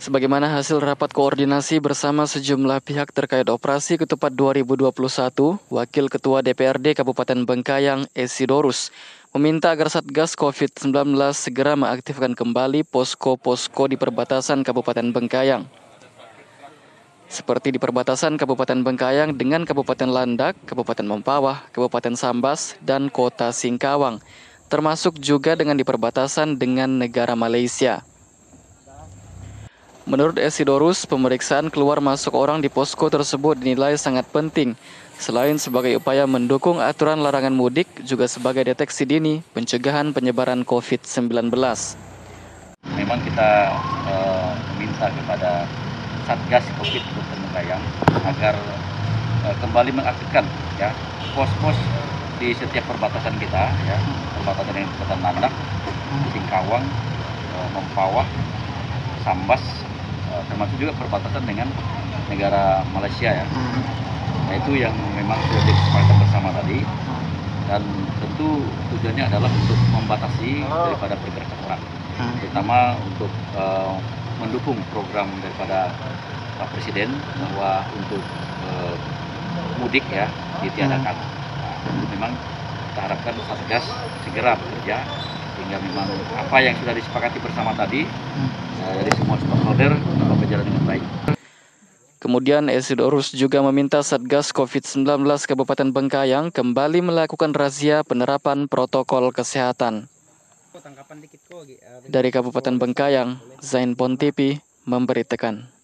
Sebagaimana hasil rapat koordinasi bersama sejumlah pihak terkait operasi Ketupat 2021, Wakil Ketua DPRD Kabupaten Bengkayang, Esidorus, meminta agar Satgas COVID-19 segera mengaktifkan kembali posko-posko di perbatasan Kabupaten Bengkayang. Seperti di perbatasan Kabupaten Bengkayang dengan Kabupaten Landak, Kabupaten Mempawah, Kabupaten Sambas, dan Kota Singkawang, termasuk juga dengan di perbatasan dengan negara Malaysia. Menurut Esidorus, pemeriksaan keluar masuk orang di posko tersebut dinilai sangat penting, selain sebagai upaya mendukung aturan larangan mudik, juga sebagai deteksi dini pencegahan penyebaran COVID-19. Memang kita meminta kepada Satgas COVID Bengkayang agar kembali mengaktifkan ya pos-pos di setiap perbatasan kita, ya, perbatasan dengan Kabupaten Landak, Singkawang, Mempawah, Sambas, termasuk juga perbatasan dengan negara Malaysia, ya. Nah, itu yang memang sudah disepakati bersama tadi, dan tentu tujuannya adalah untuk membatasi daripada pergerakan orang, terutama untuk mendukung program daripada Pak Presiden bahwa untuk mudik ya ditiadakan. Nah, memang kita harapkan Satgas segera bekerja sehingga memang apa yang sudah disepakati bersama tadi dari semua stakeholder dapat berjalan dengan baik. Kemudian Esidorus juga meminta Satgas COVID-19 Kabupaten Bengkayang kembali melakukan razia penerapan protokol kesehatan. Dari Kabupaten Bengkayang, Zain Pontipi memberitakan.